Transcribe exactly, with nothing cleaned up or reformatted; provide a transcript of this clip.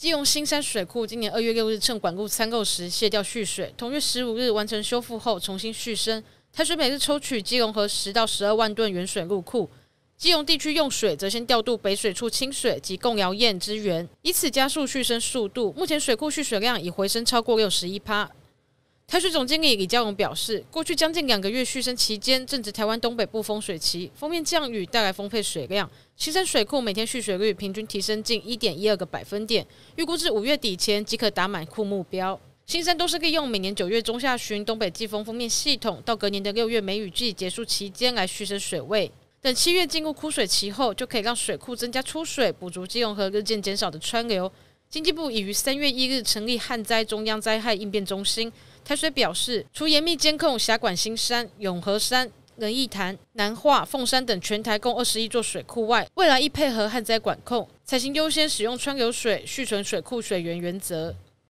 基隆新山水库今年二月六日趁管库参购时卸掉蓄水，同月十五日完成修复后重新续升。台水每日抽取基隆河十到十二万吨原水入库，基隆地区用水则先调度北水处清水及贡寮堰支援，以此加速续升速度。目前水库蓄水量已回升超过 百分之六十一。 台水总经理李家荣表示，过去将近两个月蓄升期间，正值台湾东北部风水期，锋面降雨带来丰沛水量，新山水库每天蓄水率平均提升近 一点一二 个百分点，预估至五月底前即可达满库目标。新山都是利用每年九月中下旬东北季风锋面系统到隔年的六月梅雨季结束期间来蓄升水位，等七月进入枯水期后，就可以让水库增加出水，补足基隆河日渐减少的川流。经济部已于三月一日成立旱灾中央灾害应变中心。 台水表示，除严密监控辖管新山、永和山、仁义潭、南化、凤山等全台共二十一座水库外，未来亦配合旱灾管控，采行优先使用川流水、蓄存水库水源原则。